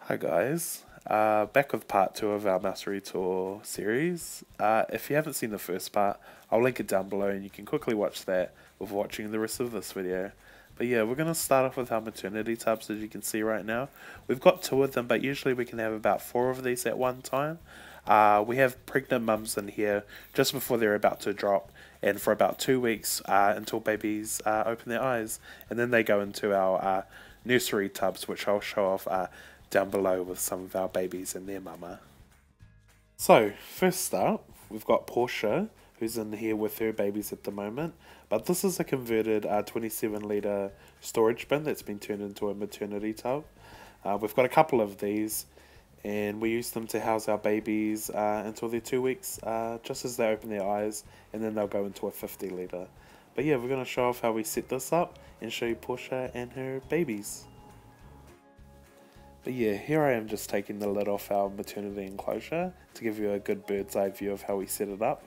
Hi guys, back with part 2 of our Mousery Tour series. If you haven't seen the first part, I'll link it down below and you can quickly watch that before watching the rest of this video. But yeah, we're going to start off with our maternity tubs. As you can see right now, we've got 2 of them, but usually we can have about 4 of these at one time. We have pregnant mums in here just before they're about to drop, and for about 2 weeks until babies open their eyes, and then they go into our nursery tubs, which I'll show off down below with some of our babies and their mama. So first up, we've got Portia, who's in here with her babies at the moment, but this is a converted 27-litre storage bin that's been turned into a maternity tub. We've got a couple of these and we use them to house our babies until they're 2 weeks, just as they open their eyes, and then they'll go into a 50-litre. But yeah, we're going to show off how we set this up and show you Portia and her babies. But yeah, here I am just taking the lid off our maternity enclosure to give you a good bird's eye view of how we set it up.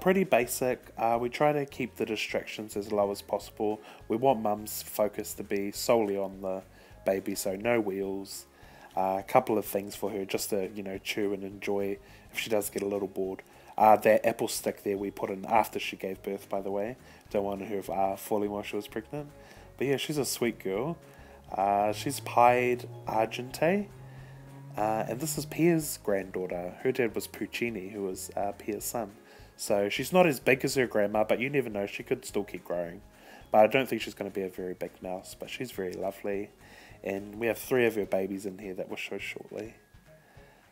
Pretty basic. We try to keep the distractions as low as possible. We want mum's focus to be solely on the baby, so no wheels. A couple of things for her just to, you know, chew and enjoy if she does get a little bored. That apple stick there we put in after she gave birth, by the way. Don't want her falling while she was pregnant. But yeah, she's a sweet girl. She's Pied Argente, and this is Pia's granddaughter. Her dad was Puccini, who was Pia's son. So she's not as big as her grandma, but you never know, she could still keep growing. But I don't think she's going to be a very big mouse, but she's very lovely. And we have 3 of her babies in here that we'll show shortly.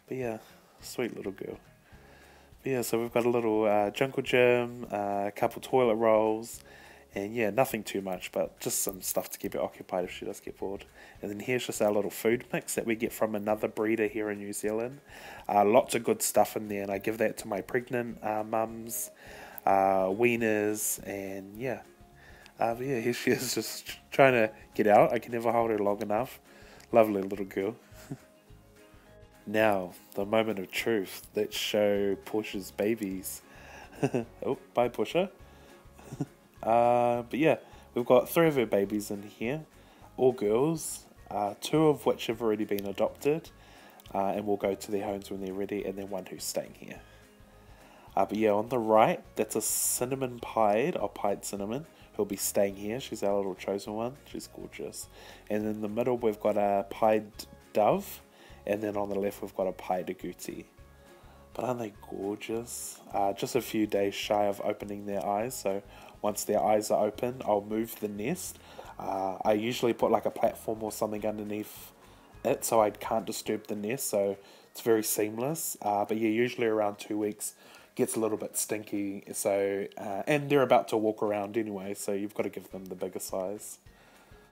But yeah, sweet little girl. But yeah, so we've got a little jungle gym, a couple toilet rolls. And yeah, nothing too much, but just some stuff to keep it occupied if she does get bored. And then here's just our little food mix that we get from another breeder here in New Zealand. Lots of good stuff in there, and I give that to my pregnant mums, weaners, and yeah. But yeah, here she is just trying to get out. I can never hold her long enough. Lovely little girl. Now, the moment of truth. Let's show Portia's babies. Oh, bye Portia. But yeah, we've got 3 of her babies in here, all girls, 2 of which have already been adopted, and will go to their homes when they're ready, and then 1 who's staying here. But yeah, on the right, that's a cinnamon pied, or pied cinnamon, who'll be staying here. She's our little chosen one. She's gorgeous. And in the middle, we've got a pied dove, and then on the left, we've got a pied agouti. But aren't they gorgeous? Just a few days shy of opening their eyes, so once their eyes are open, I'll move the nest. I usually put like a platform or something underneath it so I can't disturb the nest, so it's very seamless. But yeah, usually around 2 weeks, gets a little bit stinky, so and they're about to walk around anyway, so you've got to give them the bigger size.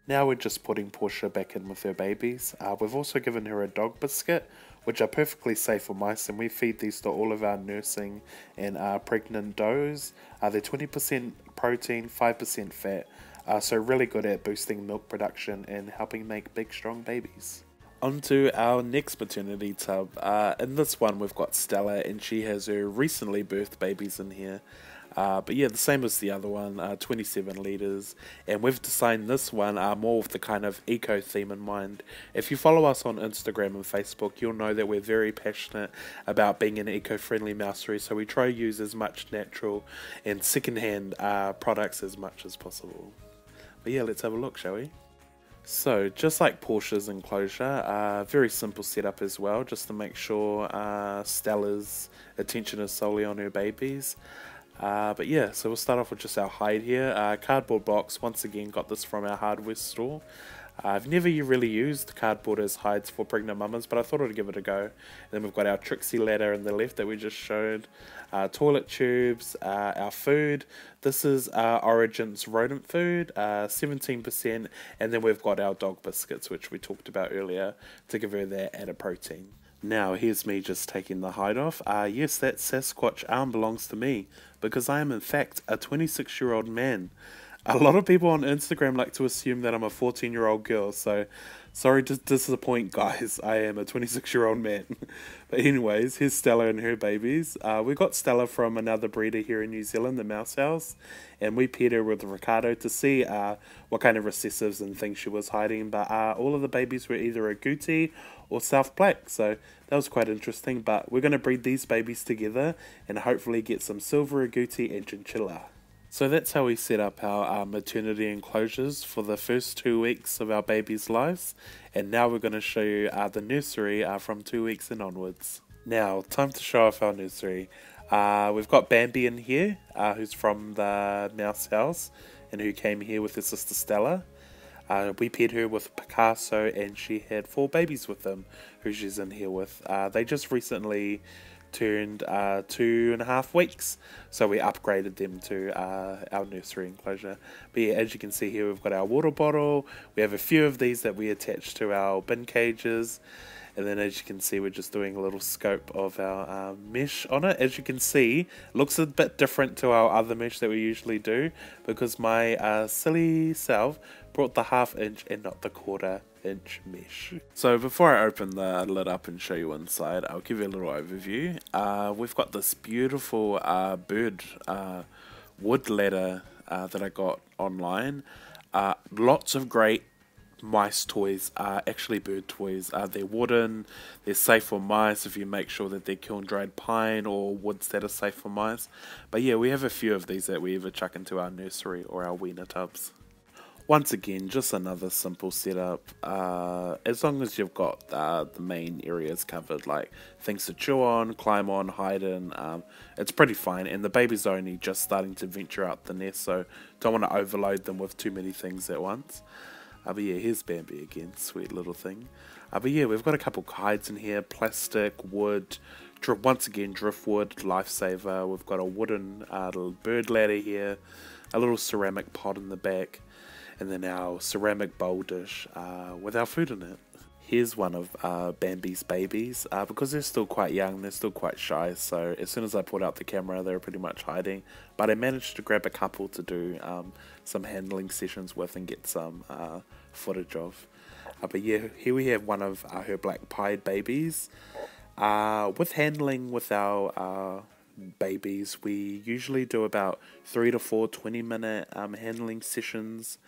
Now we're just putting Portia back in with her babies. We've also given her a dog biscuit, which are perfectly safe for mice, and we feed these to all of our nursing and pregnant does. They're 20% protein, 5% fat, so really good at boosting milk production and helping make big, strong babies. On to our next maternity tub. In this one we've got Stella, and she has her recently birthed babies in here. But yeah, the same as the other one, 27 litres, and we've designed this one more with the kind of eco theme in mind. If you follow us on Instagram and Facebook, you'll know that we're very passionate about being an eco-friendly mousery, so we try to use as much natural and second-hand products as much as possible. But yeah, let's have a look, shall we? So just like Portia's enclosure, very simple setup as well, just to make sure Stella's attention is solely on her babies. But yeah, so we'll start off with just our hide here. Cardboard box, once again got this from our hardware store. I've never really used cardboard as hides for pregnant mamas, but I thought I'd give it a go. And then we've got our Trixie ladder on the left that we just showed, toilet tubes, our food. This is Origins rodent food, 17%, and then we've got our dog biscuits, which we talked about earlier, to give her that added protein. Now, here's me just taking the hide off. Yes, that Sasquatch arm belongs to me, because I am in fact a 26-year-old man. A lot of people on Instagram like to assume that I'm a 14-year-old girl, so sorry to disappoint, guys. I am a 26-year-old man. But anyways, here's Stella and her babies. We got Stella from another breeder here in New Zealand, the Mouse House, and we paired her with Ricardo to see what kind of recessives and things she was hiding. But all of the babies were either agouti or South Black, so that was quite interesting. But we're going to breed these babies together and hopefully get some silver agouti and chinchilla. So that's how we set up our maternity enclosures for the first 2 weeks of our baby's lives, and now we're going to show you the nursery from 2 weeks and onwards. Now, time to show off our nursery. We've got Bambi in here, who's from the Mouse House, and who came here with her sister Stella. We paired her with Picasso, and she had 4 babies with them, who she's in here with. They just recently turned 2.5 weeks, so we upgraded them to our nursery enclosure. But yeah, as you can see here, we've got our water bottle. We have a few of these that we attach to our bin cages, and then as you can see, we're just doing a little scope of our mesh on it. As you can see, looks a bit different to our other mesh that we usually do, because my silly self brought the ½ inch and not the quarter-inch mesh. So before I open the lid up and show you inside, I'll give you a little overview. We've got this beautiful bird wood ladder that I got online. Lots of great mice toys are actually bird toys. They're wooden, they're safe for mice if you make sure that they're kiln dried pine or woods that are safe for mice. But yeah, we have a few of these that we either chuck into our nursery or our weaner tubs. Once again, just another simple setup. As long as you've got the main areas covered, like things to chew on, climb on, hide in, it's pretty fine. And the babies are only just starting to venture out the nest, so don't want to overload them with too many things at once. But yeah, here's Bambi again, sweet little thing. But yeah, we've got a couple hides in here, plastic, wood, once again driftwood, lifesaver. We've got a wooden little bird ladder here, a little ceramic pot in the back, and then our ceramic bowl dish with our food in it. Here's one of Bambi's babies. Because they're still quite young, they're still quite shy, so as soon as I pulled out the camera, they were pretty much hiding. But I managed to grab a couple to do some handling sessions with and get some footage of. But yeah, here we have one of her black pied babies. With handling with our babies, we usually do about 3 to 4 20-minute handling sessions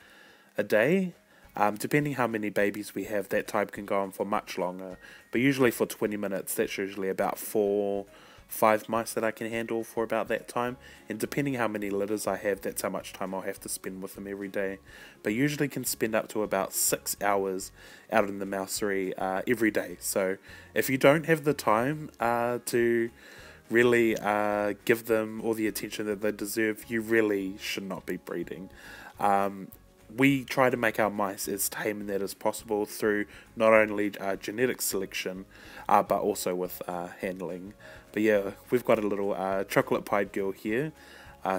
a day. Depending how many babies we have, that time can go on for much longer, but usually for 20 minutes, that's usually about 4-5 mice that I can handle for about that time. And depending how many litters I have, that's how much time I'll have to spend with them every day. But usually can spend up to about 6 hours out in the mousery every day. So if you don't have the time to really give them all the attention that they deserve, you really should not be breeding. We try to make our mice as tame and that as possible through not only genetic selection, but also with handling. But yeah, we've got a little chocolate pied girl here.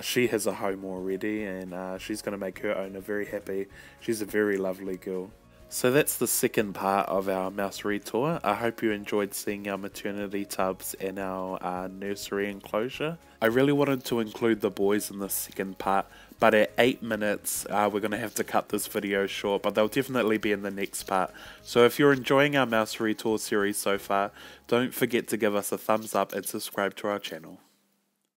She has a home already, and she's going to make her owner very happy. She's a very lovely girl. So that's the second part of our mousery tour. I hope you enjoyed seeing our maternity tubs and our nursery enclosure. I really wanted to include the boys in the second part, but at 8 minutes we're going to have to cut this video short, but they'll definitely be in the next part. So if you're enjoying our mousery tour series so far, don't forget to give us a thumbs up and subscribe to our channel.